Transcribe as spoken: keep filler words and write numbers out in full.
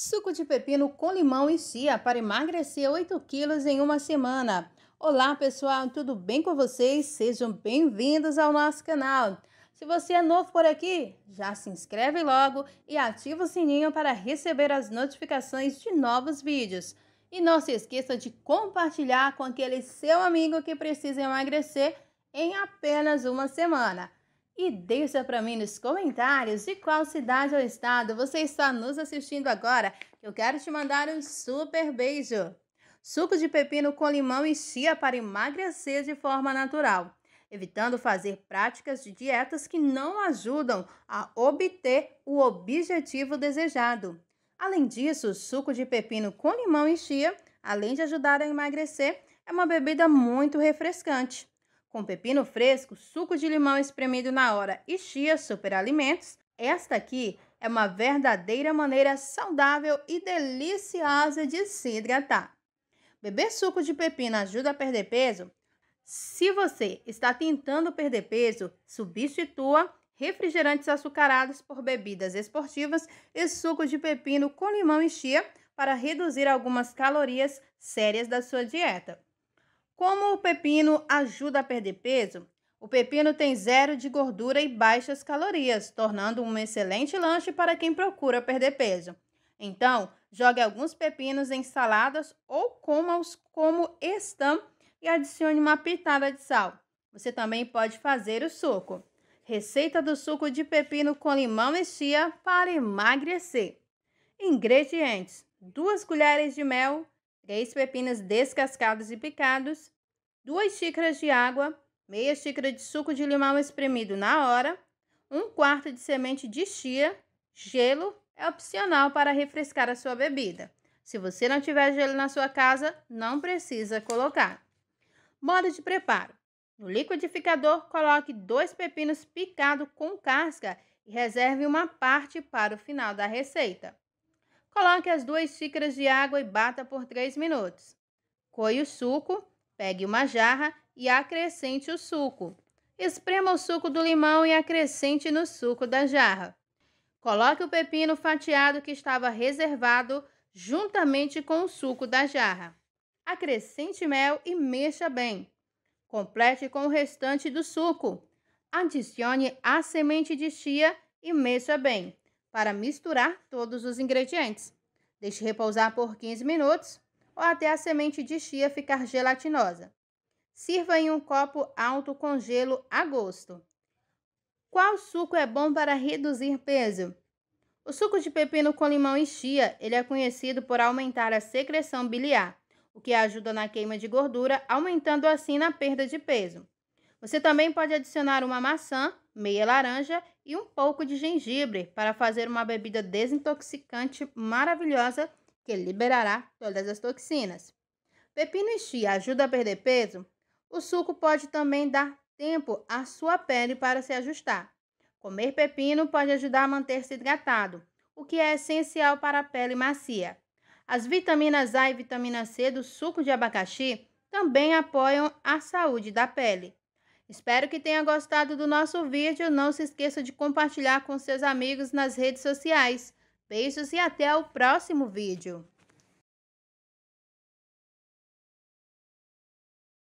Suco de pepino com limão e chia para emagrecer oito quilos em uma semana. Olá pessoal, tudo bem com vocês? Sejam bem-vindos ao nosso canal. Se você é novo por aqui, já se inscreve logo e ativa o sininho para receber as notificações de novos vídeos. E não se esqueça de compartilhar com aquele seu amigo que precisa emagrecer em apenas uma semana. E deixa para mim nos comentários de qual cidade ou estado você está nos assistindo agora, que eu quero te mandar um super beijo. Suco de pepino com limão e chia para emagrecer de forma natural, evitando fazer práticas de dietas que não ajudam a obter o objetivo desejado. Além disso, o suco de pepino com limão e chia, além de ajudar a emagrecer, é uma bebida muito refrescante. Com pepino fresco, suco de limão espremido na hora e chia superalimentos, esta aqui é uma verdadeira maneira saudável e deliciosa de se hidratar. Beber suco de pepino ajuda a perder peso? Se você está tentando perder peso, substitua refrigerantes açucarados por bebidas esportivas e suco de pepino com limão e chia para reduzir algumas calorias sérias da sua dieta. Como o pepino ajuda a perder peso? O pepino tem zero de gordura e baixas calorias, tornando um excelente lanche para quem procura perder peso. Então, jogue alguns pepinos em saladas ou coma-os como estão e adicione uma pitada de sal. Você também pode fazer o suco. Receita do suco de pepino com limão e chia para emagrecer. Ingredientes: duas colheres de mel, três pepinos descascados e picados, duas xícaras de água, meia xícara de suco de limão espremido na hora, um quarto de semente de chia, gelo é opcional para refrescar a sua bebida. Se você não tiver gelo na sua casa, não precisa colocar. Modo de preparo. No liquidificador, coloque dois pepinos picados com casca e reserve uma parte para o final da receita. Coloque as duas xícaras de água e bata por três minutos. Coe o suco, pegue uma jarra e acrescente o suco. Esprema o suco do limão e acrescente no suco da jarra. Coloque o pepino fatiado que estava reservado juntamente com o suco da jarra. Acrescente mel e mexa bem. Complete com o restante do suco. Adicione a semente de chia e mexa bem para misturar todos os ingredientes. Deixe repousar por quinze minutos ou até a semente de chia ficar gelatinosa. Sirva em um copo alto com gelo a gosto. Qual suco é bom para reduzir peso? O suco de pepino com limão e chia, ele é conhecido por aumentar a secreção biliar, o que ajuda na queima de gordura, aumentando assim na perda de peso. Você também pode adicionar uma maçã, meia laranja e um pouco de gengibre para fazer uma bebida desintoxicante maravilhosa que liberará todas as toxinas. Pepino e chia ajuda a perder peso? O suco pode também dar tempo à sua pele para se ajustar. Comer pepino pode ajudar a manter-se hidratado, o que é essencial para a pele macia. As vitaminas A e vitamina C do suco de abacaxi também apoiam a saúde da pele. Espero que tenha gostado do nosso vídeo. Não se esqueça de compartilhar com seus amigos nas redes sociais. Beijos e até o próximo vídeo.